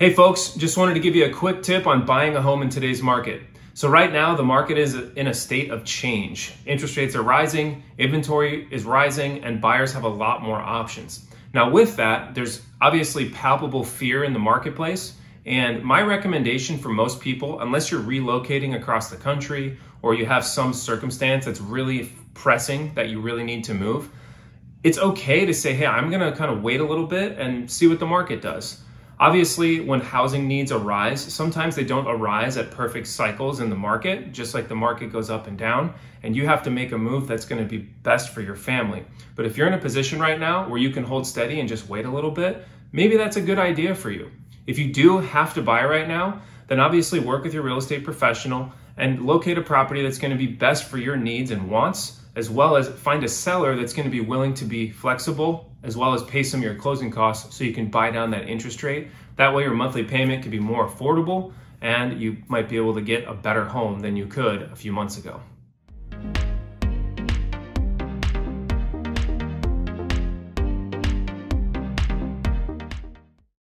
Hey folks, just wanted to give you a quick tip on buying a home in today's market. So right now the market is in a state of change. Interest rates are rising, inventory is rising, and buyers have a lot more options. Now with that, there's obviously palpable fear in the marketplace. And my recommendation for most people, unless you're relocating across the country or you have some circumstance that's really pressing that you really need to move, it's okay to say, hey, I'm gonna kind of wait a little bit and see what the market does. Obviously, when housing needs arise, sometimes they don't arise at perfect cycles in the market, just like the market goes up and down, and you have to make a move that's gonna be best for your family. But if you're in a position right now where you can hold steady and just wait a little bit, maybe that's a good idea for you. If you do have to buy right now, then obviously work with your real estate professional and locate a property that's gonna be best for your needs and wants, as well as find a seller that's gonna be willing to be flexible, as well as pay some of your closing costs so you can buy down that interest rate. That way your monthly payment can be more affordable and you might be able to get a better home than you could a few months ago.